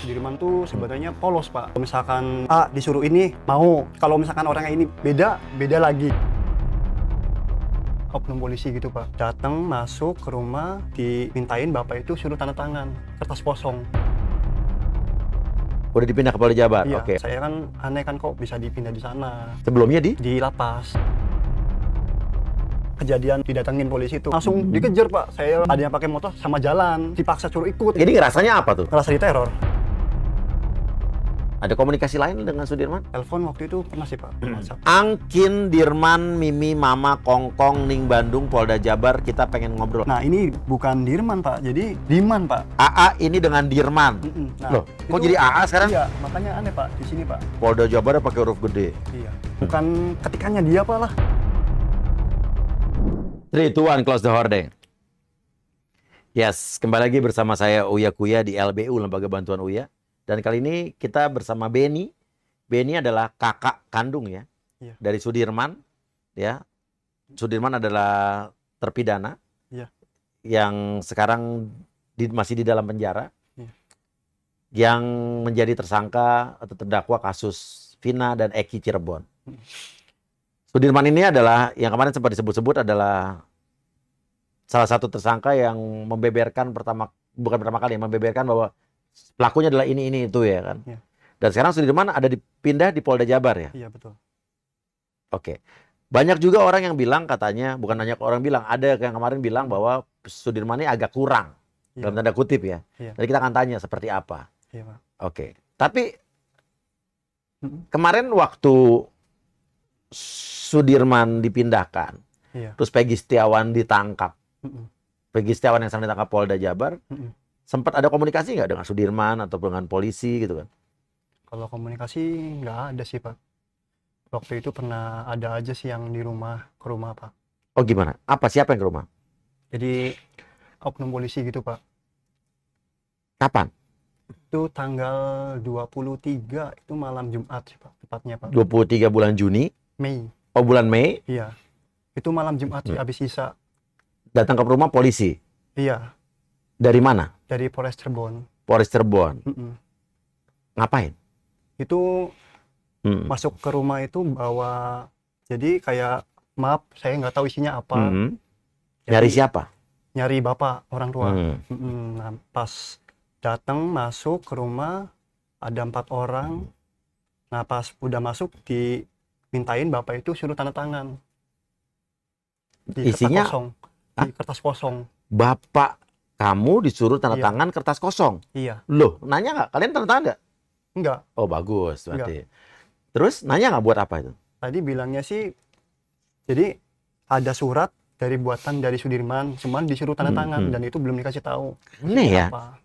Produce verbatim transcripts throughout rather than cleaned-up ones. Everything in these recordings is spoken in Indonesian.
Sudirman tuh sebenarnya polos, Pak. Kalau misalkan A disuruh ini, mau. Kalau misalkan orangnya ini beda, beda lagi. Oknum polisi gitu, Pak. Datang, masuk ke rumah, dimintain bapak itu suruh tanda tangan, kertas kosong. Udah dipindah ke Polda Jabar? Iya, okay. Saya kan aneh kan kok bisa dipindah di sana. Sebelumnya di? Di lapas. Kejadian didatengin polisi itu langsung dikejar, Pak. Saya ada yang pakai motor sama jalan, dipaksa suruh ikut. Jadi ngerasanya apa tuh? Ngerasa diteror. Ada komunikasi lain dengan Sudirman? Telepon waktu itu pernah sih, Pak. Hmm. Angkin, Dirman, Mimi, Mama, Kongkong, Ning, Bandung, Polda Jabar, kita pengen ngobrol. Nah, ini bukan Dirman, Pak. Jadi Diman, Pak. A A ini dengan Dirman? Mm -mm. Nah, loh, kok jadi A A sekarang? Iya, makanya aneh, Pak. Di sini, Pak. Polda Jabar pakai huruf gede? Iya. Bukan ketikannya dia, Pak, lah. three, two, one, close the hordeng. Yes, kembali lagi bersama saya Uya Kuya di L B U, Lembaga Bantuan Uya. Dan kali ini kita bersama Benny. Benny adalah kakak kandung ya, ya. Dari Sudirman. Ya, Sudirman adalah terpidana ya. Yang sekarang di, masih di dalam penjara. Ya. Yang menjadi tersangka atau terdakwa kasus Vina dan Eki Cirebon. Sudirman ini adalah yang kemarin sempat disebut-sebut adalah salah satu tersangka yang membeberkan pertama bukan pertama kali yang membeberkan bahwa pelakunya adalah ini, ini, itu ya kan. Ya. Dan sekarang Sudirman ada dipindah di Polda Jabar ya? Iya, betul. Oke. Banyak juga orang yang bilang katanya, bukan banyak orang bilang, ada yang kemarin bilang bahwa Sudirman ini agak kurang. Ya. Dalam tanda kutip ya. Ya. Jadi kita akan tanya seperti apa. Iya, Pak. Oke. Tapi kemarin waktu Sudirman dipindahkan, ya. Terus Pegi Setiawan ditangkap. Mm-mm. Pegi Setiawan yang sampai ditangkap Polda Jabar, Mm-mm. sempat ada komunikasi nggak dengan Sudirman atau dengan polisi gitu kan? Kalau komunikasi nggak ada sih, Pak. Waktu itu pernah ada aja sih yang di rumah, ke rumah, Pak. Oh, gimana? Apa? Siapa yang ke rumah? Jadi oknum polisi gitu, Pak. Kapan? Itu tanggal dua puluh tiga, itu malam Jumat sih, Pak. Tepatnya, Pak. dua puluh tiga bulan Juni? Mei. Oh, bulan Mei? Iya. Itu malam Jumat sih, habis sisa. Datang ke rumah polisi? Iya. Dari mana? Dari Polres Cirebon. Polres Cirebon. Mm -mm. Ngapain? Itu mm. masuk ke rumah itu bawa, jadi kayak maaf, saya nggak tahu isinya apa. Mm -hmm. Jadi, nyari siapa? Nyari bapak orang tua. Mm. Mm -mm. Nah, pas datang masuk ke rumah ada empat orang. Mm. Nah pas udah masuk dimintain bapak itu suruh tanda tangan. Di isinya? Kertas kosong. Di kertas kosong. Bapak kamu disuruh tanda iya. tangan kertas kosong. Iya. Loh, nanya nggak? Kalian tanda tangan nggak? Enggak. Oh, bagus berarti. Enggak. Terus nanya nggak buat apa itu? Tadi bilangnya sih, jadi ada surat dari buatan dari Sudirman, cuman disuruh tanda hmm, tangan hmm. dan itu belum dikasih tahu. Ini ya. Apa.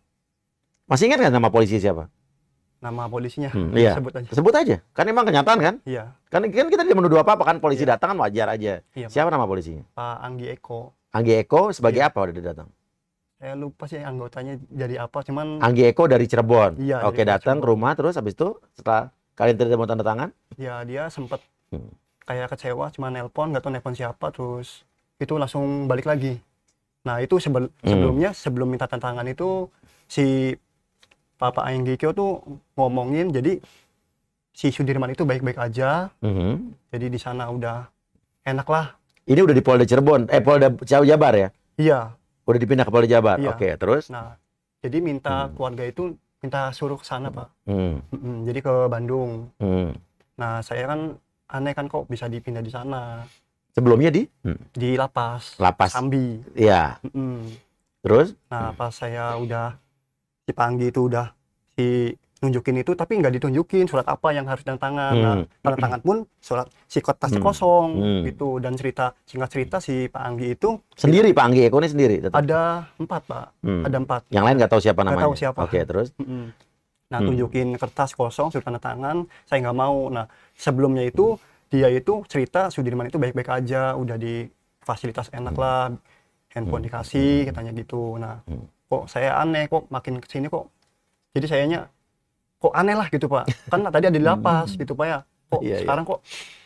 Masih ingat nggak nama polisi siapa? Nama polisinya? Hmm, iya. Sebut aja. Sebut aja. Kan emang kenyataan kan? Iya. Kan, kan kita tidak menuduh apa-apa kan? Polisi iya. datang kan wajar aja. Iya, siapa nama polisinya? Pak Anggi Eko. Anggi Eko sebagai iya. apa udah dia datang? Saya lupa sih anggotanya dari apa, cuman Anggi Eko dari Cirebon. Iya, oke, datang ke rumah terus habis itu setelah kalian tidak mau tanda tangan? Ya, dia sempat hmm. kayak kecewa, cuma nelpon, nggak tahu nelpon siapa, terus itu langsung balik lagi. Nah, itu sebel hmm. sebelumnya sebelum minta tanda tangan itu si Papa Anggi Eko tuh ngomongin jadi si Sudirman itu baik-baik aja. Hmm. Jadi di sana udah enak lah. Ini udah di Polda Cirebon, eh Polda Jabar ya? Iya. Udah dipindah ke Polda Jabar, iya. Oke, terus? Nah, jadi minta hmm. keluarga itu minta suruh ke sana, Pak. Hmm. Hmm, jadi ke Bandung. Hmm. Nah, saya kan aneh kan kok bisa dipindah di sana. Sebelumnya di? Hmm. Di Lapas. Lapas. Kesambi. Iya. Hmm. Terus? Nah, pas saya udah dipanggil itu udah ditunjukin itu, tapi nggak ditunjukin surat apa yang harus tanda tangan. Hmm. Nah, tanda tangan pun surat si kertas hmm. kosong hmm. gitu. Dan cerita singkat cerita si Pak Anggi itu sendiri gitu, Pak Anggi Eko ini sendiri. Tetap. Ada empat Pak, hmm. ada empat. Yang lain nggak tahu siapa namanya. Nggak tahu siapa. Oke, terus. Mm-mm. Nah hmm. tunjukin kertas kosong surat tanda tangan. Saya nggak mau. Nah sebelumnya itu dia itu cerita Sudirman itu baik-baik aja, udah di fasilitas enak lah, handphone dikasih, katanya gitu. Nah. Hmm. Kok saya aneh, kok makin kesini kok jadi sayanya kok aneh lah gitu, Pak. Kan tadi ada di lapas gitu, Pak ya. Kok yeah, sekarang yeah. kok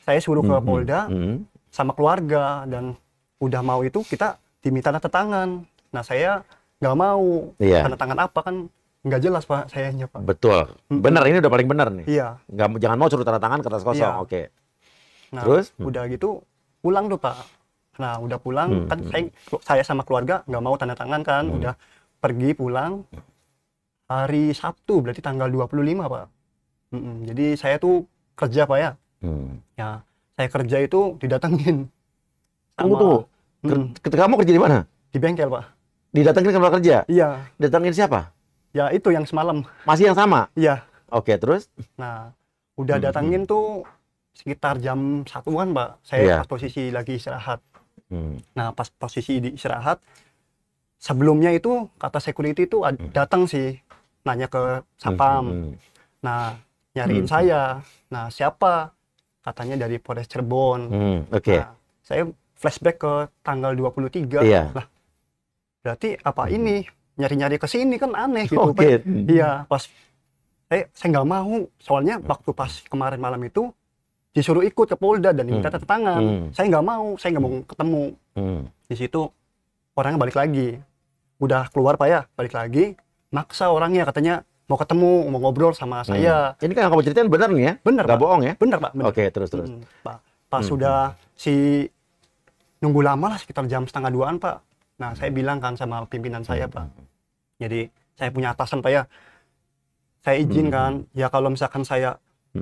saya suruh ke mm -hmm. Polda mm -hmm. sama keluarga dan udah mau itu kita diminta tanda tangan. Nah saya nggak mau yeah. tanda tangan apa kan nggak jelas Pak, sayangnya Pak. Betul, benar ini udah paling benar nih. Iya. Nggak, jangan mau suruh tanda tangan kertas kosong, iya. Oke. Okay. Nah, terus? Udah gitu pulang tuh Pak. Nah udah pulang hmm. kan saya, saya sama keluarga nggak mau tanda tangan kan, hmm. udah pergi pulang. Hari Sabtu berarti tanggal dua puluh lima Pak. Mm -mm. Jadi saya tuh kerja Pak ya. Hmm. Ya saya kerja itu didatengin. Kamu tuh? Hmm. Kamu kerja di mana? Di bengkel Pak. Didatengin ke tempat kerja? Iya. Datengin siapa? Ya itu yang semalam. Masih yang sama? Iya. Oke, terus? Nah, udah datangin hmm. tuh sekitar jam satuan, Pak. Saya yeah. pas posisi lagi istirahat. Hmm. Nah, pas posisi di istirahat, sebelumnya itu kata security itu datang sih, nanya ke Sapam. Hmm. Nah, nyariin hmm. saya. Nah, siapa? Katanya dari Polres Cirebon. Hmm. Oke. Okay. Nah, saya flashback ke tanggal dua puluh tiga. Yeah. Nah, berarti apa hmm. ini? Nyari-nyari ke sini kan aneh gitu. Iya, okay. Pas eh saya nggak mau, soalnya waktu pas kemarin malam itu disuruh ikut ke Polda dan diminta tanda tangan. Hmm. Saya nggak mau, saya nggak mau ketemu. Hmm. Di situ orangnya balik lagi. Udah keluar Pak ya, balik lagi, maksa orangnya katanya mau ketemu, mau ngobrol sama saya. Hmm. Ini kan yang kamu ceritain benar nih ya? Benar, nggak bohong ya? Benar, Pak. Oke, okay, terus terus. Hmm, Pak, pas hmm. sudah si nunggu lama lah sekitar jam setengah duaan, Pak. Nah, saya bilang kan sama pimpinan saya, Pak. Jadi, saya punya atasan, Pak, ya. Saya izin kan, ya kalau misalkan saya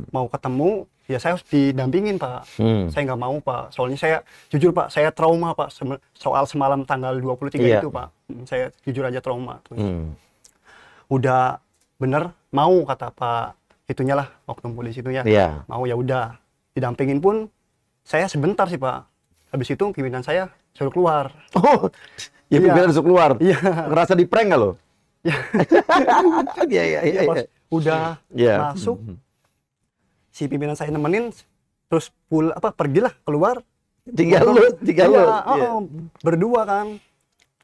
mau ketemu, ya saya harus didampingin, Pak. Hmm. Saya nggak mau, Pak. Soalnya saya, jujur, Pak, saya trauma, Pak. Soal semalam tanggal dua puluh tiga yeah. itu, Pak. Saya jujur aja trauma. Hmm. Udah bener, mau, kata Pak. Itunya lah, waktu polisi itunya. Yeah. Mau, ya udah. Didampingin pun, saya sebentar sih, Pak. Habis itu, pimpinan saya suruh keluar. Oh, ya pimpinan suruh keluar. Iya. Ngerasa di prank nggak lo? Iya, iya, iya. Udah yeah. masuk, si pimpinan saya nemenin, terus pul apa pergilah keluar. Tinggal lu, tinggal lu. Oh, yeah. Berdua kan.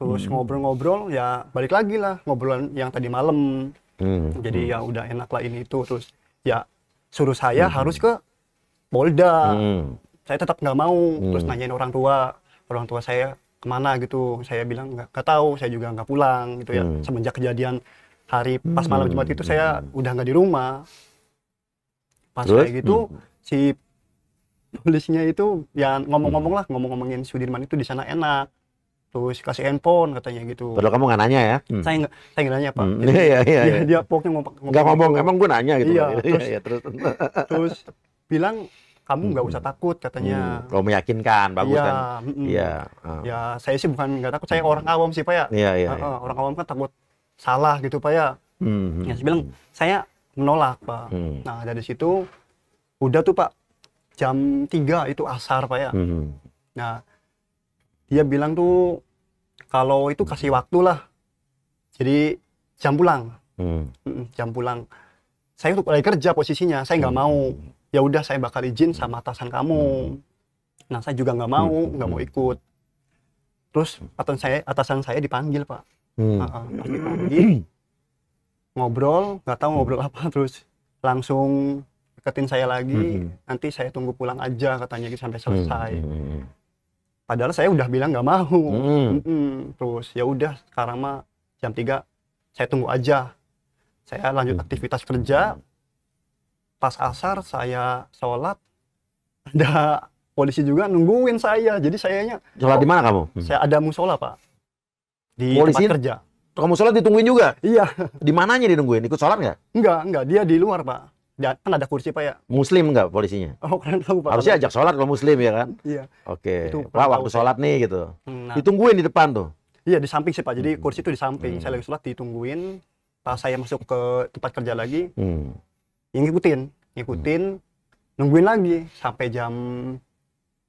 Terus ngobrol-ngobrol, hmm. ya balik lagi lah ngobrolan yang tadi malam. Hmm. Jadi hmm. ya udah enak lah ini itu. Terus ya suruh saya hmm. harus ke Polda. Hmm. Saya tetap nggak mau. Hmm. Terus nanyain orang tua. Orang tua saya kemana gitu, saya bilang nggak tahu, saya juga nggak pulang gitu ya. Hmm. Semenjak kejadian hari pas malam Jumat itu saya udah nggak di rumah. Pas kayak gitu hmm. si polisinya itu ya ngomong-ngomong lah, ngomong-ngomongin Sudirman itu di sana enak. Terus kasih handphone katanya gitu. Padahal kamu nggak nanya ya? Hmm. Saya nggak, saya nggak nanya Pak. Jadi, iya, iya, dia, iya. dia pokoknya ngomong. Nggak ngomong, gitu. Emang gue nanya gitu. Iya, terus, iya, terus. terus bilang. Kamu nggak usah takut katanya. Hmm. Kalau meyakinkan, bagus ya, kan? Iya. Mm, uh. Ya, saya sih bukan nggak takut. Saya orang awam sih Pak ya. Iya, iya, uh, uh, orang awam kan takut salah gitu Pak ya. Hmm. Ya saya bilang saya menolak Pak. Hmm. Nah dari situ udah tuh Pak jam tiga itu asar Pak ya. Hmm. Nah dia bilang tuh kalau itu kasih waktu lah. Jadi jam pulang, hmm. uh, jam pulang. Saya tuh lagi kerja posisinya. Saya nggak hmm. mau. Ya udah saya bakal izin sama atasan kamu. Nah saya juga nggak mau, nggak mau ikut. Terus atasan saya, atasan saya dipanggil Pak. Hmm. Uh -uh, pas dipanggil, ngobrol, nggak tahu ngobrol apa, terus langsung deketin saya lagi. Hmm. Nanti saya tunggu pulang aja katanya gitu sampai selesai. Hmm. Padahal saya udah bilang nggak mau. Hmm. Hmm. Terus ya udah sekarang mah jam tiga saya tunggu aja. Saya lanjut aktivitas kerja. Pas asar saya sholat, ada polisi juga nungguin saya. Jadi sayanya sholat oh, di mana kamu? Saya ada musola Pak di polisi, tempat kerja. Kamu sholat ditungguin juga? Iya. Di mananya ditungguin? Ikut sholat nggak? Enggak, enggak. Dia di luar Pak. Dan kan ada kursi Pak ya. Muslim nggak polisinya? Oh keren tahu Pak. Harusnya ajak sholat kalau Muslim ya kan? Iya. Oke. Okay. Pak waktu sholat nih gitu. Nah, ditungguin di depan tuh? Iya di samping sih Pak. Jadi kursi itu di samping. Hmm. Saya lagi sholat ditungguin. Pas saya masuk ke tempat kerja lagi. Hmm. Yang ngikutin, ngikutin, hmm. nungguin lagi sampai jam.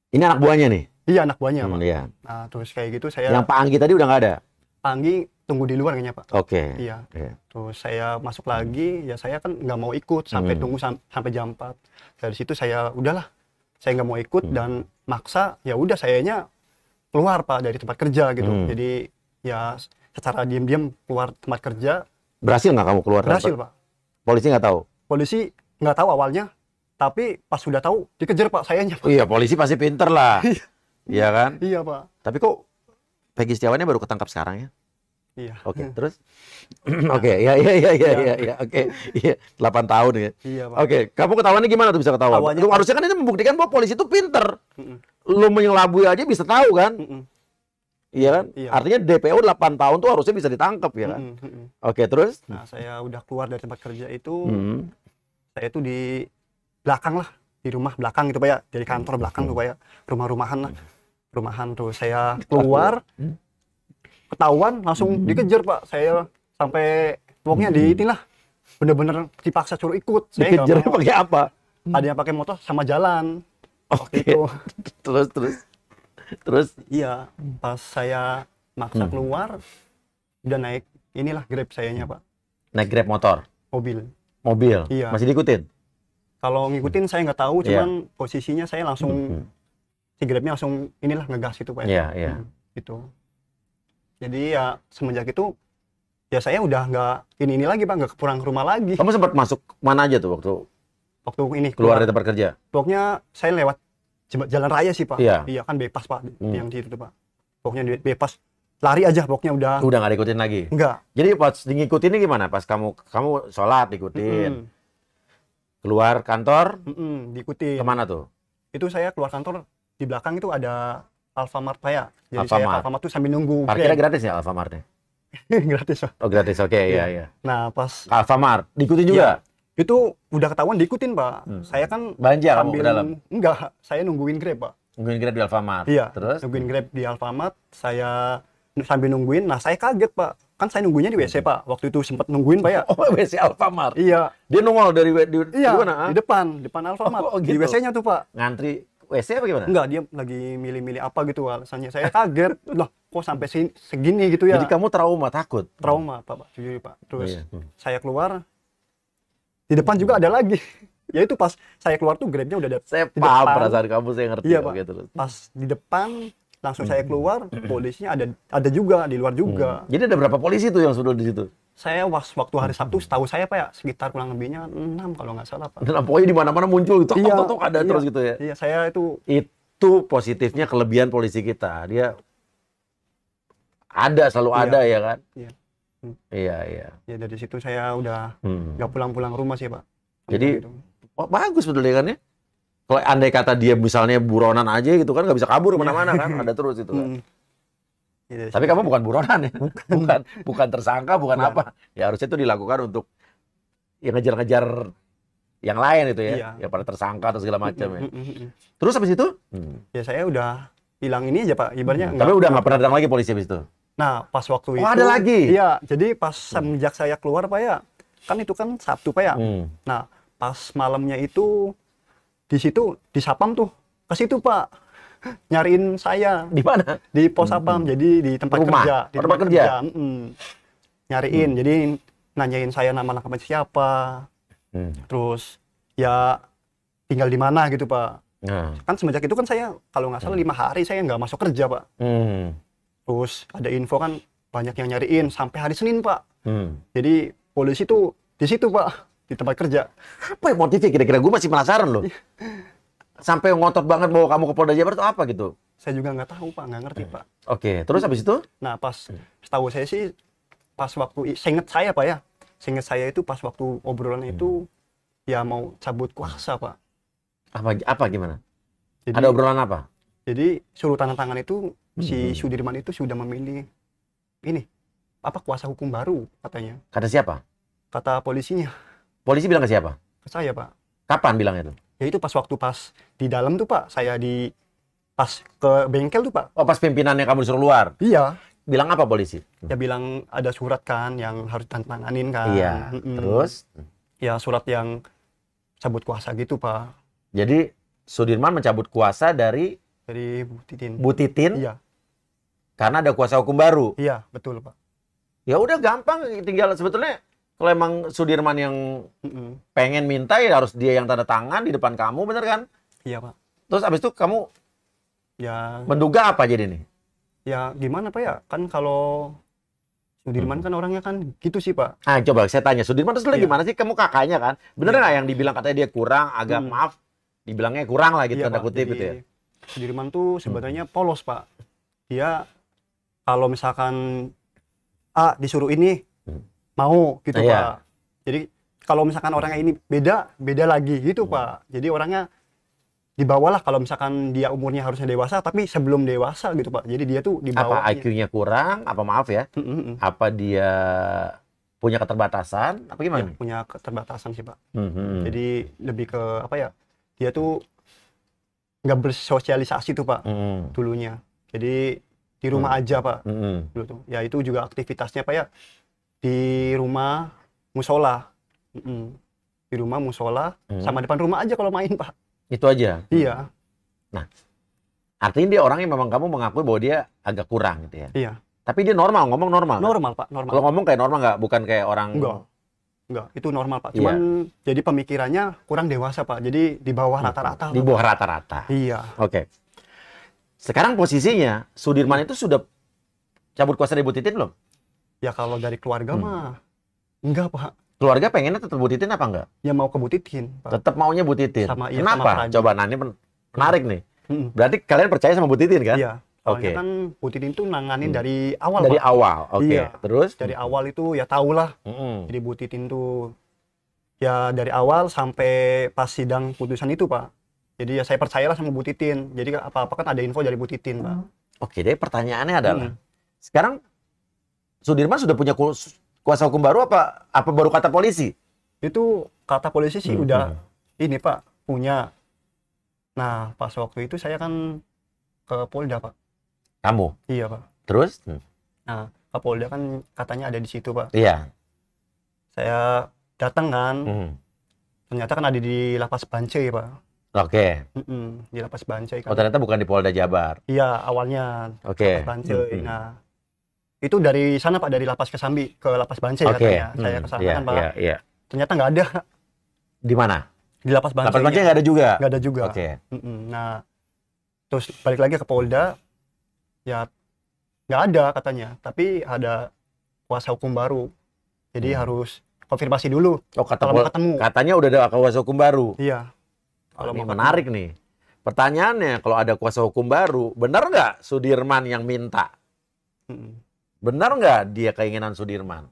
Ini anak buahnya nih? Iya anak buahnya hmm, Pak. Iya. Nah, terus kayak gitu saya. Yang Pak Anggi tadi udah nggak ada? Pak Anggi tunggu di luar kayaknya Pak. Oke. Okay. Iya. Yeah. Terus saya masuk lagi, ya saya kan nggak mau ikut sampai hmm. tunggu sam sampai jam empat. Dari situ saya udahlah, saya nggak mau ikut hmm. dan maksa. Ya udah sayanya keluar Pak dari tempat kerja gitu. Hmm. Jadi ya secara diam-diam keluar tempat kerja. Berhasil nggak kamu keluar? Berhasil tempat? Pak. Polisi nggak tahu? Polisi nggak tahu awalnya, tapi pas sudah tahu dikejar Pak sayanya Pak. Iya, polisi pasti pinter lah. Iya kan? Iya Pak. Tapi kok Pegi Setiawannya baru ketangkap sekarang ya? Iya. Oke, okay, terus? Oke, okay, ya, ya, ya, ya, ya, ya, oke. Okay. delapan tahun ya. Iya, Pak. Oke, okay. Kamu ketahuannya gimana tuh bisa ketahuan? Awalnya, harusnya kan itu membuktikan bahwa polisi itu pinter. Mm -mm. Lu menyelabui aja bisa tahu kan? Mm -mm. Iya kan? Iya. Artinya D P O delapan tahun tuh harusnya bisa ditangkap ya kan? Mm -mm. Oke, okay, terus? Nah, saya udah keluar dari tempat kerja itu, mm. saya itu di belakang lah. Di rumah belakang gitu Pak ya. Dari kantor belakang tuh Pak ya. Rumah-rumahan lah. Rumahan tuh saya keluar. Hmm? Ketahuan langsung hmm. dikejar Pak, saya sampai pokoknya hmm. di inilah bener-bener dipaksa suruh ikut. Saya dikejar pakai apa? Ada yang pakai motor sama jalan. Oke. Okay. Terus terus terus iya pas saya maksa hmm. keluar udah naik inilah Grab sayanya Pak. Naik Grab motor? Mobil. Mobil. Iya. Masih diikutin? Kalau ngikutin saya nggak tahu, cuman yeah. posisinya saya langsung hmm. si Grabnya langsung inilah ngegas itu Pak. Iya yeah, iya. Yeah. Hmm, itu. Jadi ya semenjak itu ya saya udah nggak ini ini lagi Pak, nggak pulang ke rumah lagi. Kamu sempat masuk mana aja tuh waktu waktu ini keluar, keluar dari tempat kerja? Pokoknya saya lewat jalan raya sih Pak. Iya, iya kan bebas Pak hmm. yang di situ Pak. Pokoknya bebas lari aja pokoknya udah. Udah nggak diikutin lagi? Nggak. Jadi pas diikutinnya gimana? Pas kamu kamu sholat diikutin, mm -hmm. keluar kantor, mm -hmm. diikutin. Kemana tuh? Itu saya keluar kantor di belakang itu ada Alfamart saya. Jadi Alfamart. Saya Alfamart tuh sambil nunggu. Parkirnya gratis ya Alfamartnya? Gratis Pak. Oh gratis, oke okay, iya iya. Nah pas Alfamart diikutin juga? Ya, itu udah ketahuan diikutin Pak. Hmm. Saya kan banjar sambil ke dalam. Enggak, saya nungguin Grab Pak. Nungguin Grab di Alfamart? Iya, terus? Nungguin Grab di Alfamart, saya sambil nungguin. Nah saya kaget Pak, kan saya nungguinnya di W C Pak. Waktu itu sempat nungguin Pak ya. Oh W C Alfamart? Iya. Dia nongol dari di, iya, di mana? Di depan, depan Alfamart. Oh, oh, gitu. Di W C-nya tuh Pak. Ngantri W C apa gimana? Enggak, dia lagi milih-milih apa gitu alasannya. Saya kaget, loh kok sampai segini gitu ya. Jadi kamu trauma, takut? Trauma, Pak, Pak. Jujur, Pak. Terus iya. hmm. saya keluar, di depan juga ada lagi. Ya itu pas saya keluar tuh Grabnya udah ada. Saya paham perasaan kamu, saya ngerti. Iya, Pak. Gitu. Pas di depan, langsung hmm. saya keluar, polisinya ada ada juga, di luar juga. Hmm. Jadi ada berapa polisi tuh yang sudah di situ? Saya waktu hari Sabtu, setahu saya Pak ya, sekitar kurang lebihnya enam kalau nggak salah Pak. Dan pokoknya di mana-mana muncul gitu, iya, tok, tok, ada iya, terus gitu ya. Iya, saya itu. Itu positifnya kelebihan polisi kita, dia ada selalu iya, ada ya kan. Iya, hmm. iya, iya. Ya dari situ saya udah nggak hmm. pulang-pulang rumah sih Pak. Sampai jadi itu. Oh, bagus betul ya kan ya. Kalau andai kata dia misalnya buronan aja gitu kan nggak bisa kabur kemana-mana kan, ada terus itu kan. Hmm. Ya, tapi kamu bukan buronan ya, bukan bukan tersangka, bukan ya. Apa ya, harusnya itu dilakukan untuk yang ngejar-ngejar yang lain itu ya, ya, ya pada tersangka atau segala macam ya. Terus habis itu hmm. ya saya udah hilang ini aja Pak, ibaratnya. Hmm. Tapi udah nggak pernah datang lagi polisi habis itu. Nah pas waktu oh, itu ada lagi. Iya, jadi pas semenjak saya keluar Pak ya, kan itu kan Sabtu Pak ya. Hmm. Nah pas malamnya itu di situ di Sapam tuh ke situ Pak. Nyariin saya di mana? Di pos Sapam, hmm. jadi di tempat rumah. Kerja, di tempat, tempat kerja, kerja. Mm. Nyariin, hmm. jadi nanyain saya nama lengkapnya siapa, hmm. terus ya tinggal di mana gitu Pak. Hmm. Kan semenjak itu kan saya kalau nggak salah lima hari saya nggak masuk kerja Pak. Hmm. Terus ada info kan banyak yang nyariin sampai hari Senin Pak. Hmm. Jadi polisi tuh di situ Pak, di tempat kerja. Apa yang motifnya kira-kira? Gue masih penasaran loh. Sampai ngotot banget bawa kamu ke Polda Jabar itu apa gitu? Saya juga nggak tahu Pak, nggak ngerti Pak. Oke, okay. Terus habis itu? Nah pas, setahu saya sih pas waktu, seinget saya Pak ya, seinget saya itu pas waktu obrolan itu hmm. ya mau cabut kuasa Pak. Apa apa gimana? Jadi, ada obrolan apa? Jadi suruh tanda tangan itu hmm. si Sudirman itu sudah memilih ini apa kuasa hukum baru katanya. Kata siapa? Kata polisinya. Polisi bilang ke siapa? Ke saya Pak. Kapan bilang itu? Ya itu pas waktu pas di dalam tuh Pak, saya di pas ke bengkel tuh Pak. Oh pas pimpinannya kamu disuruh luar? Iya. Bilang apa polisi? Ya bilang ada surat kan yang harus ditandatanganin kan. Iya. Mm-mm. Terus? Ya surat yang cabut kuasa gitu Pak. Jadi Sudirman mencabut kuasa dari? Dari Bu Titin. Bu Titin? Iya. Karena ada kuasa hukum baru? Iya betul Pak. Ya udah gampang, tinggal sebetulnya. Kalau emang Sudirman yang mm-mm. pengen minta ya harus dia yang tanda tangan di depan kamu, bener kan? Iya Pak. Terus abis itu kamu ya menduga apa jadi nih? Ya gimana Pak ya? Kan kalau Sudirman hmm. kan orangnya kan gitu sih Pak. Ah coba saya tanya Sudirman terus iya. gimana sih? Kamu kakaknya kan? Bener nggak iya. yang dibilang katanya dia kurang, agak hmm. maaf, dibilangnya kurang lah gitu iya, tanda Pak. Kutip jadi, gitu ya? Sudirman tuh sebenarnya hmm. polos Pak. Dia kalau misalkan A disuruh ini mau gitu, nah, Pak. Iya. Jadi kalau misalkan orangnya ini beda, beda lagi gitu, hmm. Pak. Jadi orangnya dibawalah kalau misalkan dia umurnya harusnya dewasa, tapi sebelum dewasa gitu, Pak. Jadi dia tuh dibawa. Apa I Q-nya kurang? Apa maaf ya? Hmm, hmm, hmm. Apa dia punya keterbatasan? Apa gimana? Ya, punya keterbatasan sih, Pak. Hmm, hmm. Jadi lebih ke apa ya? Dia tuh nggak bersosialisasi tuh, Pak. Hmm. Dulunya. Jadi di rumah hmm. aja, Pak. Hmm. Dulu tuh. Ya itu juga aktivitasnya, Pak ya. Di rumah musola, mm-mm. di rumah musola, mm. sama depan rumah aja kalau main, Pak. Itu aja. Iya. Nah, artinya dia orang yang memang kamu mengakui bahwa dia agak kurang, gitu ya. Iya. Tapi dia normal, ngomong normal. Normal, kan? Pak. Normal. Kalau ngomong kayak normal nggak, bukan kayak orang. Enggak. Enggak, itu normal, Pak. Cuman iya. jadi pemikirannya kurang dewasa, Pak. Jadi di bawah rata-rata. Di bawah rata-rata. Iya. Oke. Okay. Sekarang posisinya Sudirman itu sudah cabut kuasa dari Bu Titin belum? Ya kalau dari keluarga hmm. mah enggak, Pak. Keluarga pengennya tetap Bu Titin apa enggak? Ya mau ke Bu Titin, Pak. Tetap maunya Bu Titin. Sama, iya, kenapa? Sama coba, nah ini menarik nih. Hmm. Berarti kalian percaya sama Bu Titin kan? Iya. Oke. Okay. Kan Bu Titin tuh nanganin hmm. dari awal, Dari Pak. awal, oke. Okay. Iya. Terus? Dari awal itu ya tahulah. Hmm. Jadi Bu Titin tuh ya dari awal sampai pas sidang putusan itu, Pak. Jadi ya saya percayalah sama Bu Titin. Jadi apa-apa kan ada info dari Bu Titin, Pak. Oke, okay, jadi pertanyaannya adalah hmm. sekarang Sudirman sudah punya kuasa hukum baru apa apa baru kata polisi? Itu kata polisi sih hmm. udah ini, Pak, punya. Nah, pas waktu itu saya kan ke Polda, Pak. Kamu? Iya, Pak. Terus? Hmm. Nah, ke Polda kan katanya ada di situ, Pak. Iya. Saya datang kan. Hmm. Ternyata kan ada di Lapas Banceri, Pak. Oke. Okay. Mm -mm, di Lapas Banceri kan. Oh, ternyata bukan di Polda Jabar. Iya, awalnya. Oke. Okay. Lapas Banceri. Hmm. Nah, itu dari sana, Pak, dari Lapas Kesambi ke Lapas Banceri, okay. katanya. Saya kesana hmm, yeah, kan, Pak. Yeah, yeah. Ternyata nggak ada. Di mana? Di Lapas Banceri. Lapas Banceri nggak ada juga? Nggak ada juga. Oke. Okay. Nah, terus balik lagi ke Polda, ya nggak ada katanya. Tapi ada kuasa hukum baru. Jadi hmm. harus konfirmasi dulu. Oh, kata kalau ketemu. Katanya udah ada kuasa hukum baru? Iya. Kalau oh, menarik nih. Pertanyaannya, kalau ada kuasa hukum baru, benar nggak Sudirman yang minta? Hmm. Benar nggak dia keinginan Sudirman?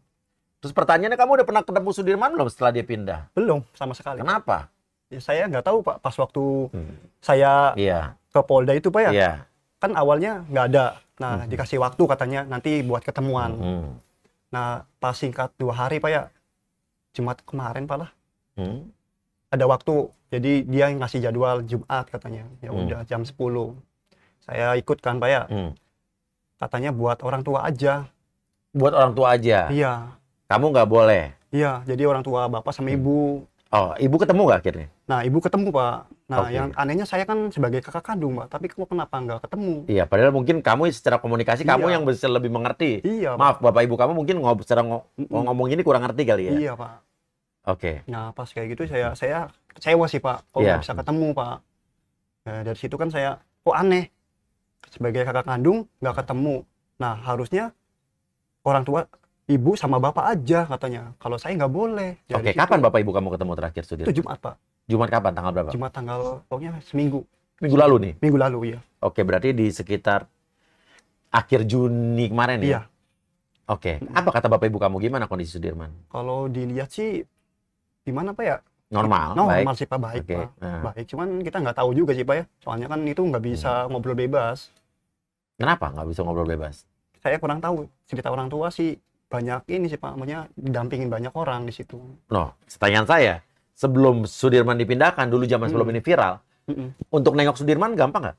Terus pertanyaannya, kamu udah pernah ketemu Sudirman belum setelah dia pindah? Belum, sama sekali. Kenapa? Ya, saya nggak tahu, Pak. Pas waktu hmm. saya yeah. ke Polda itu, Pak, ya. Yeah. Kan awalnya nggak ada. Nah, hmm. dikasih waktu katanya nanti buat ketemuan. Hmm. Nah, pas singkat dua hari, Pak, ya. Jumat kemarin, Pak, lah. Hmm. Ada waktu. Jadi dia ngasih jadwal Jumat katanya. Ya udah, hmm. jam sepuluh. Saya ikut kan, Pak, ya. Hmm. Katanya buat orang tua aja. Buat orang tua aja? Iya. Kamu nggak boleh? Iya, jadi orang tua bapak sama ibu. Oh, ibu ketemu nggak akhirnya? Nah, ibu ketemu, Pak. Nah, okay. yang anehnya saya kan sebagai kakak kandung, Pak. Tapi kamu kenapa nggak ketemu? Iya, padahal mungkin kamu secara komunikasi, iya. kamu yang bisa lebih mengerti. Iya, Pak. Maaf, bapak ibu kamu mungkin ngob secara ng mm-mm. ngomong ini kurang ngerti kali ya? Iya, Pak. Oke. Okay. Nah, pas kayak gitu saya saya kecewa sih, Pak. Kok nggak yeah. bisa ketemu, Pak. Nah, dari situ kan saya, kok aneh. Sebagai kakak kandung nggak ketemu. Nah, harusnya orang tua ibu sama bapak aja katanya. Kalau saya nggak boleh. Oke, okay, kapan bapak ibu kamu ketemu terakhir, Sudir? Itu Jumat, Pak. Jumat kapan? Tanggal berapa? Jumat tanggal pokoknya seminggu. Minggu lalu nih? Minggu lalu, iya. Oke, okay, berarti di sekitar akhir Juni kemarin ya? Iya. Oke, okay. apa kata bapak ibu kamu? Gimana kondisi Sudirman? Kalau dilihat sih, gimana, Pak, ya? Normal, normal baik. sih, Pak, baik, okay. Pak. Nah. Baik, cuman kita nggak tahu juga sih, Pak, ya. Soalnya kan itu nggak bisa hmm. ngobrol bebas. Kenapa nggak bisa ngobrol bebas? Saya kurang tahu. Cerita orang tua sih banyak ini sih, Pak. Maksudnya dampingin banyak orang di situ. Loh, pertanyaan saya, sebelum Sudirman dipindahkan, dulu zaman hmm. sebelum ini viral, hmm. untuk nengok Sudirman gampang nggak?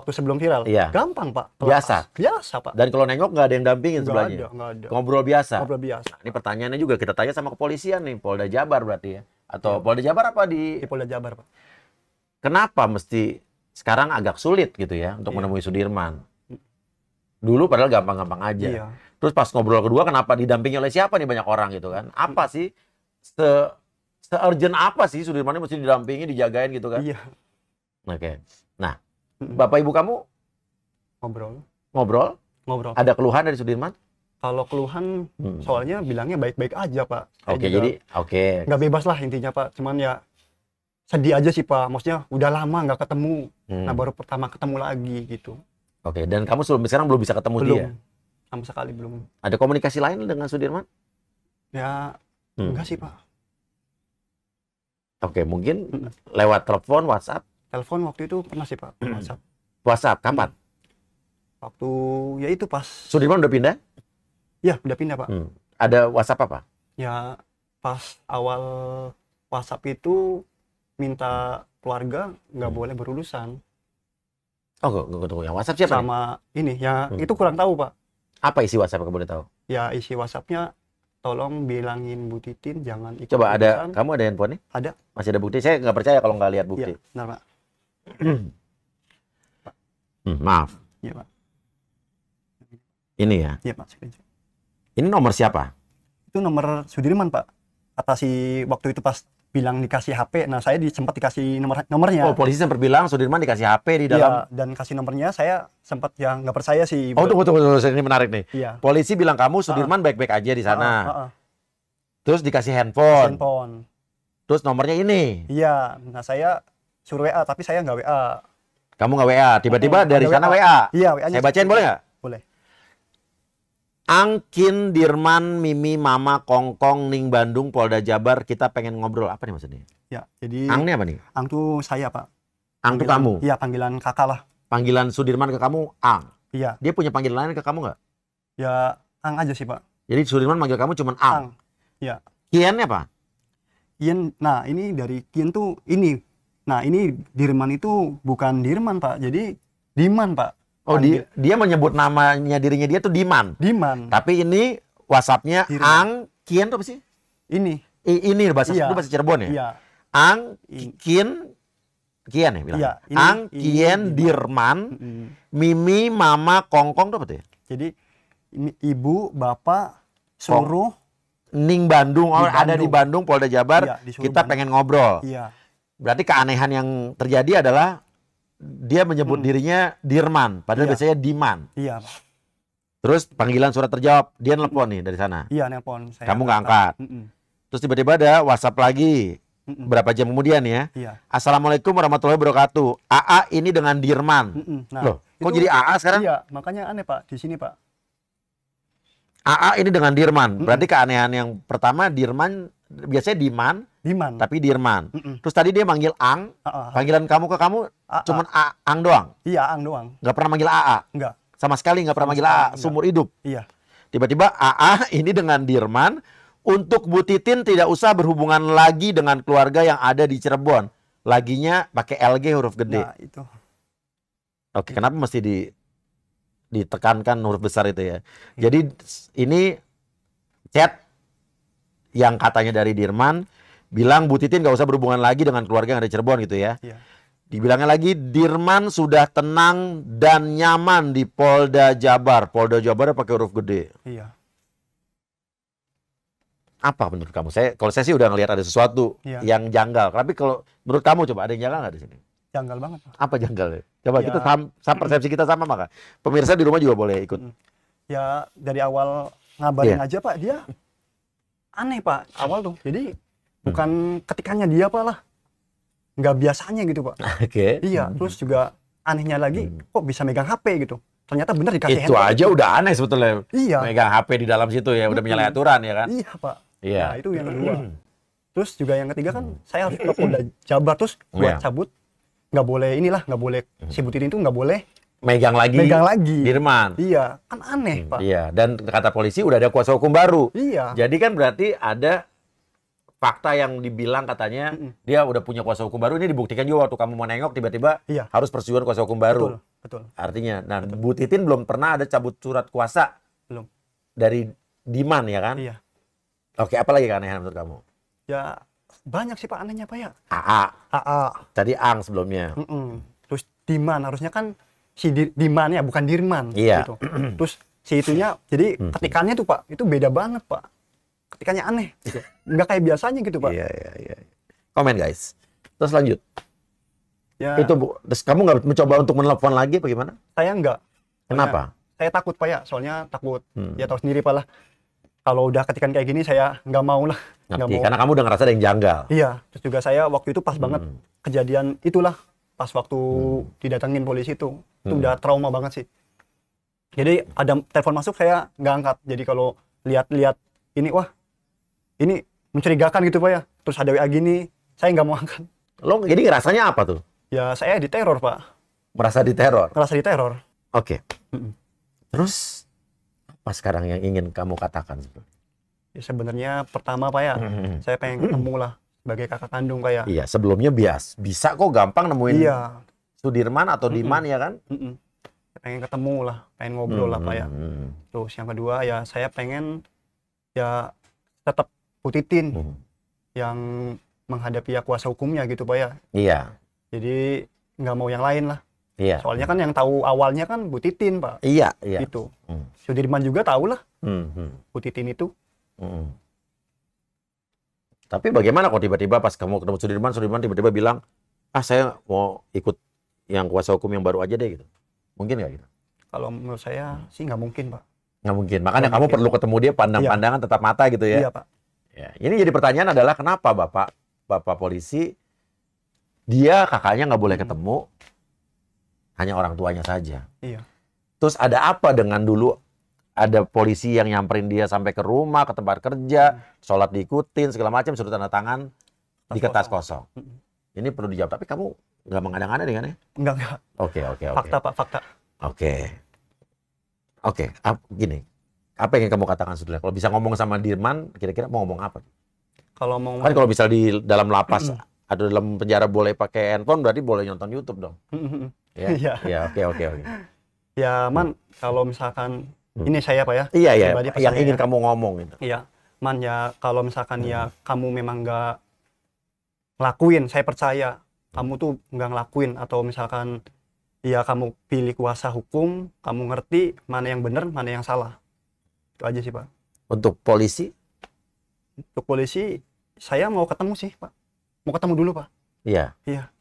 Waktu sebelum viral? Iya. Gampang, Pak. Biasa? Biasa, Pak. Dan kalau nengok nggak ada yang dampingin sebelahnya? Nggak ada, ada. Ngobrol biasa? Ngobrol biasa. Nah, ini pertanyaannya juga kita tanya sama kepolisian nih, Polda Jabar berarti ya. Atau ya. Polda Jabar apa di... Di Polda Jabar, Pak. Kenapa mesti sekarang agak sulit gitu ya untuk ya. menemui Sudirman? Dulu padahal gampang-gampang aja. Ya. Terus pas ngobrol kedua, kenapa didampingi oleh siapa nih banyak orang gitu kan? Apa sih? Se... Se-urgent apa sih Sudirman ini mesti didampingi, dijagain gitu kan? Iya. Oke. Nah, bapak ibu kamu ngobrol, ngobrol, ngobrol. Ada keluhan dari Sudirman? Kalau keluhan, hmm. soalnya bilangnya baik-baik aja, Pak. Oke, okay, jadi oke. Okay. Nggak bebas lah intinya, Pak. Cuman ya sedih aja sih, Pak. Maksudnya udah lama nggak ketemu, hmm. nah baru pertama ketemu lagi gitu. Oke, okay, dan kamu sebelum sekarang belum bisa ketemu belum. dia? sama sekali belum. Ada komunikasi lain dengan Sudirman? Ya, hmm. enggak sih, Pak. Oke, mungkin hmm. lewat telepon, WhatsApp? Telepon waktu itu pernah sih, Pak. WhatsApp. WhatsApp, kapan? Hmm. Waktu, ya itu pas. Sudirman udah pindah? Ya, udah pindah, Pak. Hmm. Ada WhatsApp apa? Ya, pas awal WhatsApp itu minta keluarga nggak hmm. boleh berurusan. Oh, gue tunggu yang WhatsApp siapa? Sama nih? ini, ya hmm. itu kurang tahu, Pak. Apa isi WhatsApp yang boleh tahu? Ya, isi WhatsApp-nya tolong bilangin Bu Titin jangan ikut. Coba urusan. Ada, kamu ada handphone-nya? Ada. Masih ada bukti? Saya nggak percaya kalau nggak lihat bukti. Ya, benar, Pak. Pak. Hmm, maaf. Iya, Pak. Ini ya? Iya, Pak. Ini nomor siapa? Itu nomor Sudirman, Pak. Atas si waktu itu pas bilang dikasih H P, nah saya sempat dikasih nomor nomornya. Oh, polisi sempat bilang Sudirman dikasih H P di dalam. Ya, dan kasih nomornya, saya sempat yang nggak percaya sih. Oh, tunggu, tunggu, tunggu, ini menarik nih. Ya. Polisi bilang kamu Sudirman baik-baik uh, aja di sana. Uh, uh, uh. Terus dikasih handphone. handphone. Terus nomornya ini. Iya, nah saya suruh W A, tapi saya nggak W A. Kamu nggak W A, tiba-tiba dari sana W A. Iya, W A-nya. Saya bacain boleh nggak? Boleh. Angkin, Dirman, Mimi, Mama, Kongkong, Ning, Bandung, Polda Jabar. Kita pengen ngobrol. Apa nih maksudnya? Ya, jadi Ang ini apa nih? Ang tuh saya, Pak. Ang tuh kamu? Iya, panggilan kakak lah. Panggilan Sudirman ke kamu Ang? Iya. Dia punya panggilan lain ke kamu nggak? Ya, Ang aja sih, Pak. Jadi Sudirman manggil kamu cuman Ang? Iya. Kiannya apa? Kian, nah ini dari Kian tuh ini. Nah, ini Dirman itu bukan Dirman, Pak. Jadi Diman, Pak. Oh, dia, dia menyebut namanya dirinya dia tuh Diman. Diman. Tapi ini WhatsApp-nya Ang Kian tuh apa sih? Ini. I, ini bahasa iya. itu bahasa Cirebon ya? Iya. Ang Kian Kian ya bilang. Iya. Ini, Ang ini, Kian ini, Dirman, ini. Mimi, Mama, Kongkong tuh apa tuh ya? Jadi ibu, bapak suruh Ning Bandung, oh, di Bandung. Ada di Bandung Polda Jabar. Iya, kita Bandung. Pengen ngobrol. Iya. Berarti keanehan yang terjadi adalah dia menyebut hmm. dirinya Dirman, padahal iya. biasanya Diman. Iya. Terus panggilan surat terjawab, dia nelpon nih dari sana. Iya, nelpon. Saya kamu nggak angkat. Mm -mm. Terus tiba-tiba ada WhatsApp lagi. Mm -mm. Berapa jam kemudian ya? Iya. Assalamualaikum warahmatullahi wabarakatuh. A A ini dengan Dirman. Mm -mm. Nah, loh, kok jadi A A sekarang? Iya, makanya aneh, Pak, di sini, Pak. A A ini dengan Dirman. Mm -mm. Berarti keanehan yang pertama Dirman biasanya Diman, Diman. Tapi Dirman. Mm -mm. Terus tadi dia manggil Ang. A -a. Panggilan kamu ke kamu A -a. Cuman A Ang doang. Iya, Ang doang. Gak pernah manggil A A. Enggak. Sama sekali nggak pernah manggil A A. Seumur hidup. Iya. Tiba-tiba A A ini dengan Dirman. Untuk Bu Titin tidak usah berhubungan lagi dengan keluarga yang ada di Cirebon. Laginya pakai L G huruf gede. Nah, itu. Oke, kenapa mesti di ditekankan huruf besar itu ya? Jadi ini chat yang katanya dari Dirman bilang Bu Titin gak usah berhubungan lagi dengan keluarga yang ada di Cirebon gitu ya. Iya. Dibilangnya lagi Dirman sudah tenang dan nyaman di Polda Jabar. Polda Jabar pakai huruf gede. Iya. Apa menurut kamu? Saya kalau saya sih udah ngelihat ada sesuatu iya. yang janggal. Tapi kalau menurut kamu coba ada yang janggal nggak di sini? Janggal banget. Apa janggalnya? Coba ya. Kita sama persepsi kita sama maka pemirsa di rumah juga boleh ikut. Ya dari awal ngabarin iya. aja, Pak, dia aneh, Pak, awal tuh. Jadi hmm. bukan ketikannya dia, Pak, lah. Nggak biasanya gitu, Pak. Oke. Okay. Iya, terus juga anehnya lagi, hmm. kok bisa megang H P gitu. Ternyata bener dikasih itu handphone. Aja udah aneh sebetulnya. Iya. Megang H P di dalam situ ya, udah hmm. menyalahi aturan ya kan. Iya, Pak. Iya. Nah, itu yang kedua. Hmm. Terus juga yang ketiga kan, hmm. saya harus ke Polda Jabar terus buat yeah. cabut. Nggak boleh inilah, nggak boleh, si Bu Titin itu nggak boleh. Megang lagi, megang lagi Dirman. Iya, kan aneh, Pak. Iya, dan kata polisi udah ada kuasa hukum baru. Iya. Jadi kan berarti ada fakta yang dibilang katanya mm -mm. dia udah punya kuasa hukum baru. Ini dibuktikan juga waktu kamu mau nengok tiba-tiba iya. harus persetujuan kuasa hukum baru. Betul, betul. Artinya, nah betul. Bu Titin belum pernah ada cabut surat kuasa. Belum. Dari Diman ya kan? Iya. Oke, apa lagi keanehan menurut kamu? Ya banyak sih, Pak, anehnya, Pak ya. A A. A A. Tadi Ang sebelumnya. Mm -mm. Terus Diman harusnya kan si Diman ya, bukan Dirman iya. gitu. Terus si itunya, jadi ketikannya tuh, Pak, itu beda banget, Pak. Ketikannya aneh, nggak kayak biasanya gitu, Pak. Iya, iya, iya. Komen, guys. Terus lanjut. Ya. Itu, Bu, terus kamu nggak mencoba untuk menelpon lagi apa gimana? Saya nggak. Kenapa? Soalnya, saya takut, Pak ya, soalnya takut. Hmm. Ya tahu sendiri, Pak lah. Kalau udah ketikan kayak gini, saya nggak mau lah. Nggak mau. Karena kamu udah ngerasa ada yang janggal. Iya, terus juga saya waktu itu pas hmm. banget kejadian itulah. Pas waktu hmm. didatengin polisi itu, itu hmm. udah trauma banget sih. Jadi ada telepon masuk, saya nggak angkat. Jadi kalau lihat-lihat ini, wah ini mencurigakan gitu Pak ya. Terus ada W A gini, saya nggak mau angkat. Lo jadi ngerasanya apa tuh? Ya saya diteror Pak. Merasa diteror? Merasa diteror. Oke. Okay. Mm-mm. Terus apa sekarang yang ingin kamu katakan? Ya, sebenarnya pertama Pak ya, mm-hmm. saya pengen ketemu lah sebagai kakak kandung Pak ya. Iya, sebelumnya bias. Bisa kok gampang nemuin iya. Sudirman atau mm-mm. Diman ya kan? Mm-mm. Pengen ketemu lah, pengen ngobrol hmm, lah Pak ya. Hmm. Terus yang kedua ya saya pengen ya tetap Bu Titin hmm. yang menghadapi ya kuasa hukumnya gitu Pak ya. Iya. Jadi nggak mau yang lain lah. Iya. Soalnya hmm. kan yang tahu awalnya kan Bu Titin Pak. Iya. Iya. Itu. Hmm. Sudirman juga tahu lah hmm. Bu Titin itu. Hmm. Tapi bagaimana kok tiba-tiba pas kamu ketemu Sudirman, Sudirman tiba-tiba bilang, ah saya mau ikut yang kuasa hukum yang baru aja deh gitu. Mungkin nggak gitu? Kalau menurut saya sih nggak mungkin, Pak. Nggak mungkin. Makanya gak kamu mungkin. Perlu ketemu dia pandang-pandangan iya. tetap mata gitu ya? Iya, Pak. Ya. Ini jadi pertanyaan adalah kenapa Bapak, Bapak polisi, dia kakaknya nggak boleh ketemu, hmm. hanya orang tuanya saja. Iya. Terus ada apa dengan dulu ada polisi yang nyamperin dia sampai ke rumah, ke tempat kerja, hmm. sholat diikutin, segala macam, suruh tanda tangan tas di kertas kosong. kosong. Hmm. Ini perlu dijawab, tapi kamu nggak mengada-ngada dengannya? Enggak, enggak. Oke, oke, oke. Fakta, Pak, fakta. Oke. Oke, gini. Apa yang kamu katakan sebenarnya? Kalau bisa ngomong sama Dirman, kira-kira mau ngomong apa? Kalau mau ngomong... Kan kalau bisa di dalam lapas, atau dalam penjara boleh pakai handphone, berarti boleh nonton YouTube dong? Iya. Iya, oke, oke, oke. Ya, Man, kalau misalkan... Ini saya, Pak, ya? Iya, iya. Yang ingin kamu ngomong gitu. Iya. Man, ya kalau misalkan ya kamu memang nggak lakuin, saya percaya. Kamu tuh nggak ngelakuin atau misalkan ya kamu pilih kuasa hukum, kamu ngerti mana yang benar, mana yang salah. Itu aja sih Pak. Untuk polisi? Untuk polisi, saya mau ketemu sih Pak. Mau ketemu dulu Pak. Iya? Iya.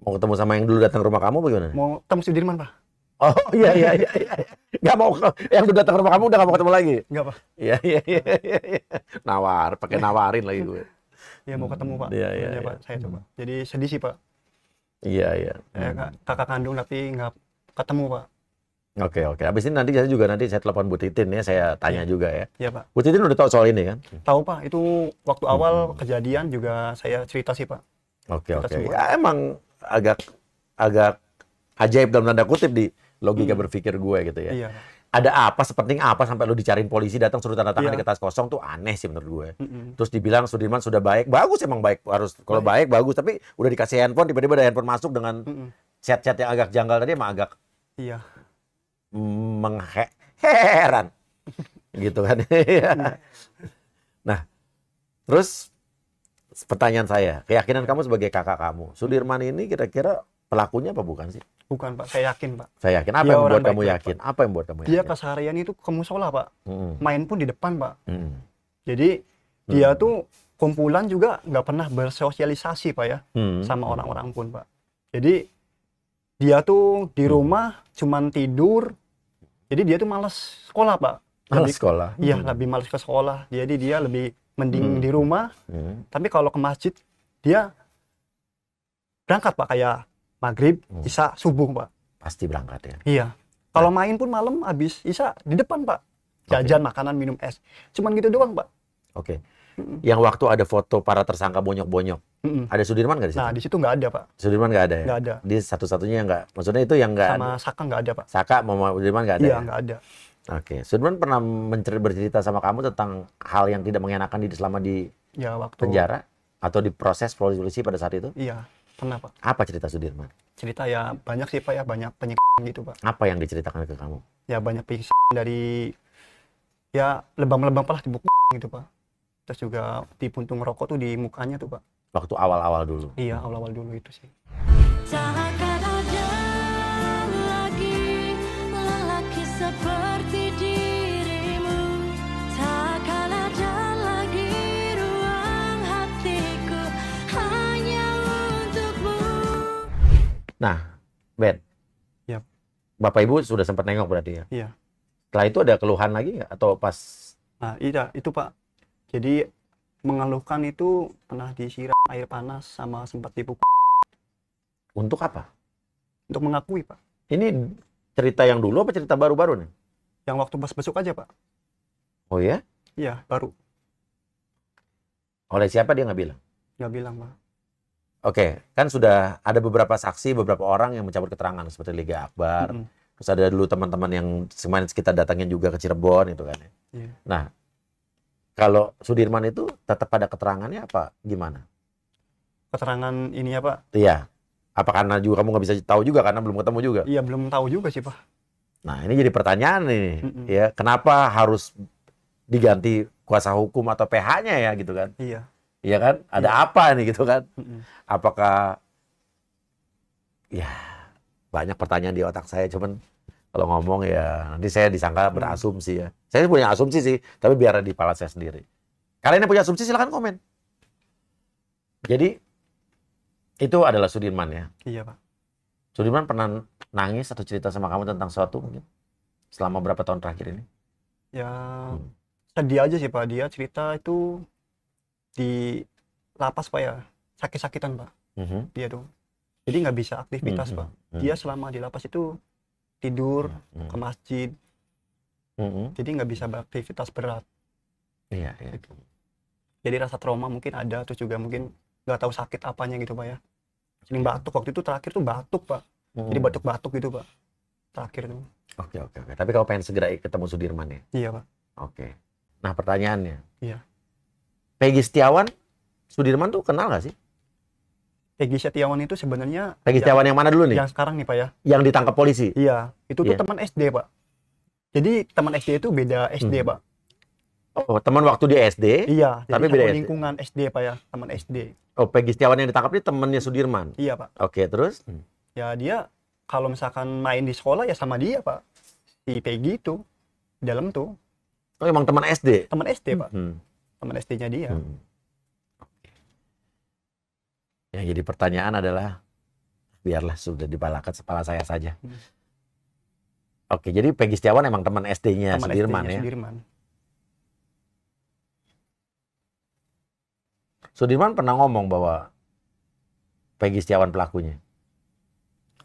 Mau ketemu sama yang dulu datang ke rumah kamu bagaimana? Mau ketemu Sudirman Pak. Oh iya iya iya. Nggak mau, yang dulu datang ke rumah kamu udah nggak mau ketemu lagi? Nggak Pak. Iya iya iya. Ya. Nawar, pakai nawarin lagi gue. Ya mau ketemu Pak. Iya iya. Ya, ya. Pak, saya coba. Jadi sedih sih Pak. Iya iya. Hmm. Kakak kandung tapi nggak ketemu Pak. Oke oke. Habis ini nanti saya juga nanti saya telepon Bu Titin ya, saya tanya ya. juga ya. Iya Pak. Bu Titin udah tahu soal ini kan? Tahu Pak. Itu waktu awal hmm. kejadian juga saya cerita sih Pak. Oke cerita oke. Ya, emang agak agak ajaib dalam tanda kutip di logika hmm. berpikir gue gitu ya. Iya. Ada apa, sepenting apa sampai lu dicariin polisi datang suruh tanda tangan yeah. di kertas kosong tuh aneh sih menurut gue. Mm-hmm. Terus dibilang Sudirman sudah baik, bagus emang baik harus kalau baik. baik bagus tapi udah dikasih handphone tiba-tiba ada handphone masuk dengan mm-hmm. chat-chat yang agak janggal tadi emang agak iya yeah. mengheran gitu kan. Nah terus pertanyaan saya, keyakinan kamu sebagai kakak kamu, Sudirman ini kira-kira pelakunya apa bukan sih? Bukan Pak, saya yakin Pak. Saya yakin. Apa dia yang buat kamu yakin? Pak. Apa yang buat kamu yakin? Dia keseharian itu ke musola Pak. Hmm. Main pun di depan Pak. Hmm. Jadi hmm. dia tuh kumpulan juga nggak pernah bersosialisasi Pak ya. Hmm. Sama orang-orang pun Pak. Jadi dia tuh di rumah hmm. cuman tidur. Jadi dia tuh malas sekolah Pak. Malas sekolah? Iya hmm. lebih malas ke sekolah. Jadi dia lebih mending hmm. di rumah. Hmm. Tapi kalau ke masjid dia berangkat Pak kayak maghrib, hmm. isya, subuh Pak. Pasti berangkat ya? Iya. Kalau nah. main pun malam habis isya di depan Pak. Jajan, okay. makanan, minum es. Cuman gitu doang Pak. Oke. Okay. Mm-hmm. Yang waktu ada foto para tersangka bonyok-bonyok. Mm-hmm. Ada Sudirman nggak di situ? Nah di situ nggak ada Pak. Sudirman nggak ada ya? Nggak ada. Di satu-satunya yang nggak, maksudnya itu yang nggak ada? Sama Saka nggak ada Pak. Saka sama Sudirman nggak ada iya, ya? Iya nggak ada. Oke. Okay. Sudirman pernah mencer- bercerita sama kamu tentang hal yang tidak mengenakan di selama di ya, waktu... penjara? Atau diproses polisi pada saat itu? Iya. Pernah, Pak. Apa cerita Sudirman? Cerita ya banyak sih Pak ya, banyak penyiksaan gitu Pak. Apa yang diceritakan ke kamu? Ya banyak penyiksaan dari ya lebam-lebam lah di muka gitu Pak. Terus juga di puntung rokok tuh di mukanya tuh Pak. Waktu awal-awal dulu? Iya awal-awal dulu itu sih. Nah, Ben, yep. Bapak Ibu sudah sempat nengok berarti ya? Iya. Setelah itu ada keluhan lagi nggak? Atau pas? Nah, iya, itu Pak. Jadi mengeluhkan itu pernah disiram air panas sama sempat dipukul. Untuk apa? Untuk mengakui Pak. Ini cerita yang dulu apa cerita baru-baru nih? Yang waktu pas besuk aja, Pak. Oh ya? Iya, baru. Oleh siapa dia nggak bilang? Nggak bilang, Pak. Oke, kan sudah ada beberapa saksi, beberapa orang yang mencabut keterangan seperti Liga Akbar. Mm-hmm. Terus ada dulu teman-teman yang semakin kita datangin juga ke Cirebon itu kan. Yeah. Nah, kalau Sudirman itu tetap pada keterangannya apa gimana? Keterangan ini ya, Pak? Iya. Apa karena juga kamu nggak bisa tahu juga karena belum ketemu juga? Iya, belum tahu juga sih, Pak. Nah, ini jadi pertanyaan nih, mm-mm. ya, kenapa harus diganti kuasa hukum atau P H-nya ya gitu kan? Iya. Iya kan? Ada iya. apa nih gitu kan? Mm-mm. Apakah ya banyak pertanyaan di otak saya, cuman kalau ngomong ya nanti saya disangka berasumsi ya. Saya punya asumsi sih, tapi biar di kepala saya sendiri. Kalian yang punya asumsi silahkan komen. Jadi itu adalah Sudirman ya? Iya, Pak. Sudirman pernah nangis atau cerita sama kamu tentang sesuatu mungkin selama berapa tahun terakhir ini? Ya hmm. sedih aja sih, Pak. Dia cerita itu di lapas, Pak ya, sakit-sakitan, Pak. Mm-hmm. Dia tuh jadi nggak bisa aktivitas, mm-hmm. Pak. Dia selama di lapas itu tidur, mm-hmm. ke masjid, mm-hmm. jadi nggak bisa beraktivitas berat. Iya, iya. Gitu. Jadi rasa trauma mungkin ada, terus juga mungkin nggak tahu sakit apanya gitu, Pak ya. Jadi batuk waktu itu terakhir tuh batuk, Pak. Hmm. Jadi batuk-batuk gitu, Pak. Terakhir tuh. Oke, oke, oke. Tapi kamu pengen segera ketemu Sudirman ya? Iya, Pak. Oke. Nah, pertanyaannya. Iya. Pegi Setiawan, Sudirman tuh kenal nggak sih? Pegi Setiawan itu sebenarnya. Pegi Setiawan yang mana dulu nih? Yang sekarang nih, Pak ya. Yang ditangkap polisi? Iya. Itu tuh yeah. teman S D, Pak. Jadi teman S D itu beda S D, hmm. Pak. Oh, teman waktu di S D. Iya, tapi beda lingkungan S D, Pak ya, teman S D. Oh, Pegi Setiawan yang ditangkap ini temannya Sudirman. Iya, Pak. Oke, terus? Ya dia kalau misalkan main di sekolah ya sama dia, Pak. Si Pegi itu dalam tuh. Oh, emang teman S D. Teman S D, Pak. Hmm. Teman S D-nya dia. Hmm. Yang jadi pertanyaan adalah biarlah sudah dibalakan kepala saya saja. Hmm. Oke, jadi Pegi Setiawan emang teman S D-nya Sudirman ya. Sudirman. Sudirman pernah ngomong bahwa Pegi Setiawan pelakunya?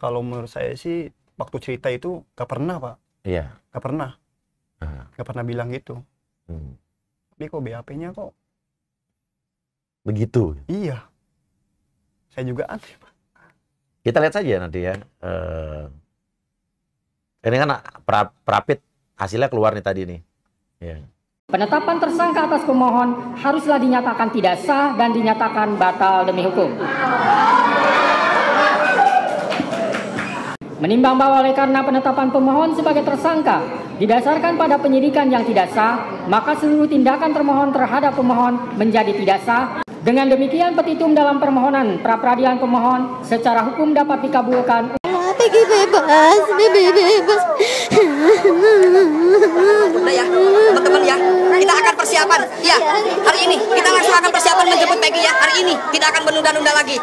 Kalau menurut saya sih waktu cerita itu gak pernah, Pak. Iya. Gak pernah. Aha. Gak pernah bilang gitu. Hmm. Tapi kok B A P-nya kok begitu? Iya. Saya juga aneh, Pak. Kita lihat saja nanti ya. Uh, ini kan pra, prapit hasilnya keluar nih tadi nih. Iya. Penetapan tersangka atas pemohon haruslah dinyatakan tidak sah dan dinyatakan batal demi hukum. Menimbang bahwa oleh karena penetapan pemohon sebagai tersangka didasarkan pada penyidikan yang tidak sah, maka seluruh tindakan termohon terhadap pemohon menjadi tidak sah. Dengan demikian petitum dalam permohonan pra peradilan pemohon secara hukum dapat dikabulkan. Pegi bebas, Pegi bebas. Nah ya, teman-teman ya, kita akan persiapan. Ya, hari ini kita langsung akan persiapan menjemput Pegi ya. Hari ini tidak akan menunda-nunda lagi.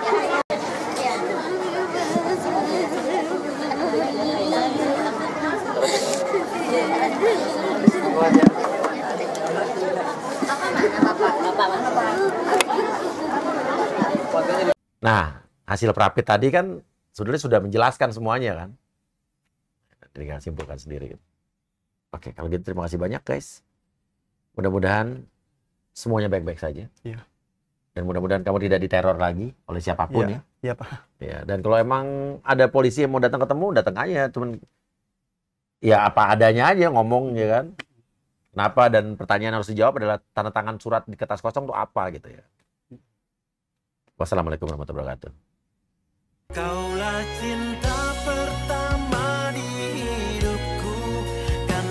Nah, hasil rapid tadi kan sebenarnya sudah menjelaskan semuanya kan. Dengan simpulkan sendiri. Oke, kalau gitu terima kasih banyak, guys. Mudah-mudahan semuanya baik-baik saja. Iya. Dan mudah-mudahan kamu tidak diteror lagi oleh siapapun ya. Iya, ya, Pak. Ya, dan kalau emang ada polisi yang mau datang ketemu, datang aja. Cuman ya apa adanya aja ngomong ya kan. Kenapa dan pertanyaan yang harus dijawab adalah tanda tangan surat di kertas kosong itu apa gitu ya. Wassalamualaikum warahmatullahi wabarakatuh. Kaulah cinta pertama di hidupku, kan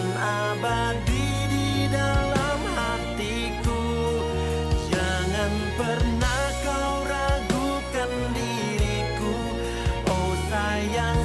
abadi di dalam hatiku. Jangan pernah kau ragukan diriku, oh sayang.